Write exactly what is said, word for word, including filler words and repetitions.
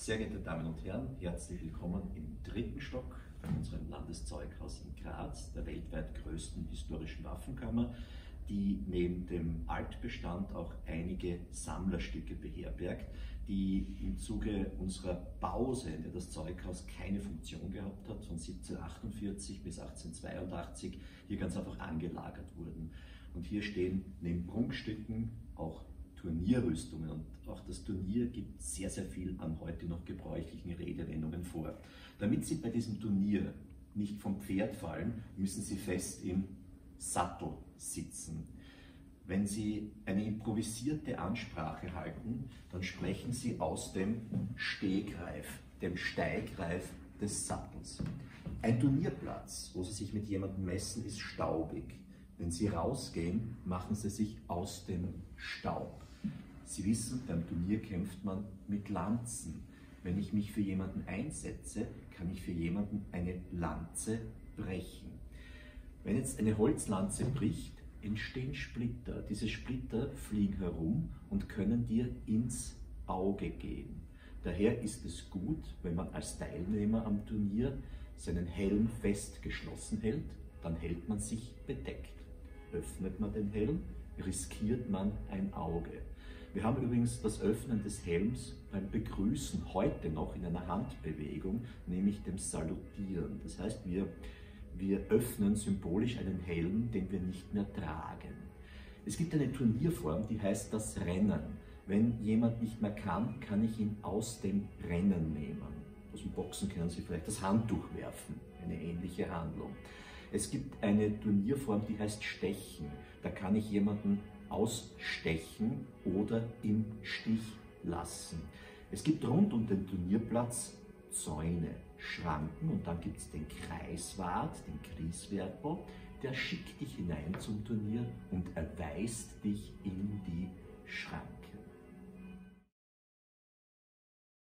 Sehr geehrte Damen und Herren, herzlich willkommen im dritten Stock bei unserem Landeszeughaus in Graz, der weltweit größten historischen Waffenkammer, die neben dem Altbestand auch einige Sammlerstücke beherbergt, die im Zuge unserer Pause, in der das Zeughaus keine Funktion gehabt hat, von siebzehnhundertachtundvierzig bis achtzehnhundertzweiundachtzig hier ganz einfach angelagert wurden. Und hier stehen neben Prunkstücken auch Turnierrüstungen, und auch das Turnier gibt sehr, sehr viel an heute noch gebräuchlichen Redewendungen vor. Damit Sie bei diesem Turnier nicht vom Pferd fallen, müssen Sie fest im Sattel sitzen. Wenn Sie eine improvisierte Ansprache halten, dann sprechen Sie aus dem Stegreif, dem Steigreif des Sattels. Ein Turnierplatz, wo Sie sich mit jemandem messen, ist staubig. Wenn Sie rausgehen, machen Sie sich aus dem Staub. Sie wissen, beim Turnier kämpft man mit Lanzen. Wenn ich mich für jemanden einsetze, kann ich für jemanden eine Lanze brechen. Wenn jetzt eine Holzlanze bricht, entstehen Splitter. Diese Splitter fliegen herum und können dir ins Auge gehen. Daher ist es gut, wenn man als Teilnehmer am Turnier seinen Helm fest geschlossen hält, dann hält man sich bedeckt. Öffnet man den Helm, riskiert man ein Auge. Wir haben übrigens das Öffnen des Helms beim Begrüßen heute noch in einer Handbewegung, nämlich dem Salutieren. Das heißt, wir, wir öffnen symbolisch einen Helm, den wir nicht mehr tragen. Es gibt eine Turnierform, die heißt das Rennen. Wenn jemand nicht mehr kann, kann ich ihn aus dem Rennen nehmen. Aus dem Boxen können Sie vielleicht das Handtuch werfen, eine ähnliche Handlung. Es gibt eine Turnierform, die heißt Stechen. Da kann ich jemanden ausstechen oder im Stich lassen. Es gibt rund um den Turnierplatz Zäune, Schranken, und dann gibt es den Kreiswart, den Grieswerpel, der schickt dich hinein zum Turnier und erweist dich in die Schranke.